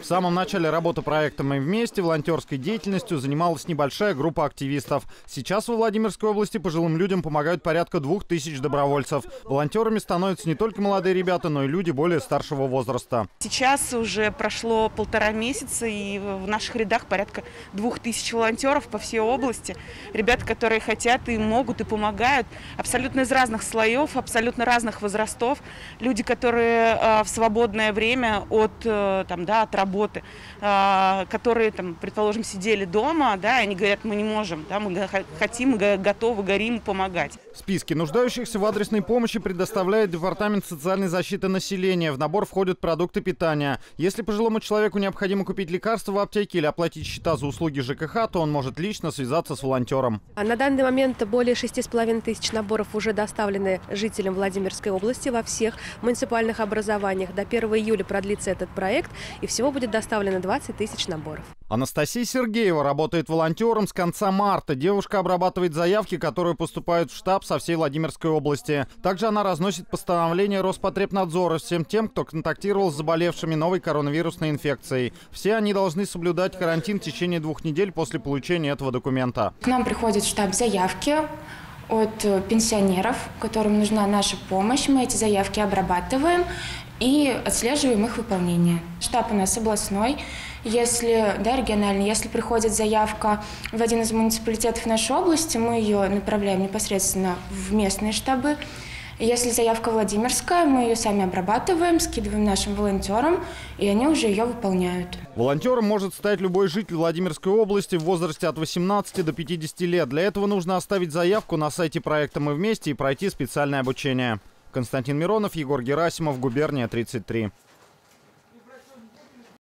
В самом начале работы проекта «Мы вместе» волонтерской деятельностью занималась небольшая группа активистов. Сейчас во Владимирской области пожилым людям помогают порядка 2000 добровольцев. Волонтерами становятся не только молодые ребята, но и люди более старшего возраста. Сейчас уже прошло 1,5 месяца, и в наших рядах порядка 2000 волонтеров по всей области. Ребята, которые хотят и могут, и помогают. Абсолютно из разных слоев, абсолютно разных возрастов. Люди, которые в свободное время от работы, которые, предположим, сидели дома, да, они говорят, мы не можем, да, мы хотим, мы готовы, горим помогать. Списки нуждающихся в адресной помощи предоставляет Департамент социальной защиты населения. В набор входят продукты питания. Если пожилому человеку необходимо купить лекарства в аптеке или оплатить счета за услуги ЖКХ, то он может лично связаться с волонтером. На данный момент более 6500 наборов уже доставлены жителям Владимирской области во всех муниципальных образованиях. До 1 июля продлится этот проект, и всего будет доставлено 20000 наборов. Анастасия Сергеева работает волонтером с конца марта. Девушка обрабатывает заявки, которые поступают в штаб со всей Владимирской области. Также она разносит постановление Роспотребнадзора всем тем, кто контактировал с заболевшими новой коронавирусной инфекцией. Все они должны соблюдать карантин в течение 2 недель после получения этого документа. К нам приходит в штаб заявки от пенсионеров, которым нужна наша помощь. Мы эти заявки обрабатываем и отслеживаем их выполнение. Штаб у нас областной, региональный. Если приходит заявка в один из муниципалитетов нашей области, мы ее направляем непосредственно в местные штабы. Если заявка владимирская, мы ее сами обрабатываем, скидываем нашим волонтерам, и они уже ее выполняют. Волонтером может стать любой житель Владимирской области в возрасте от 18 до 50 лет. Для этого нужно оставить заявку на сайте проекта «Мы вместе» и пройти специальное обучение. Константин Миронов, Егор Герасимов, Губерния 33.